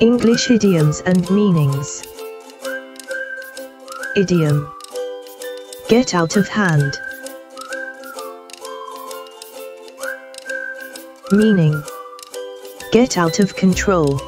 English idioms and meanings. Idiom: get out of hand. Meaning: get out of control.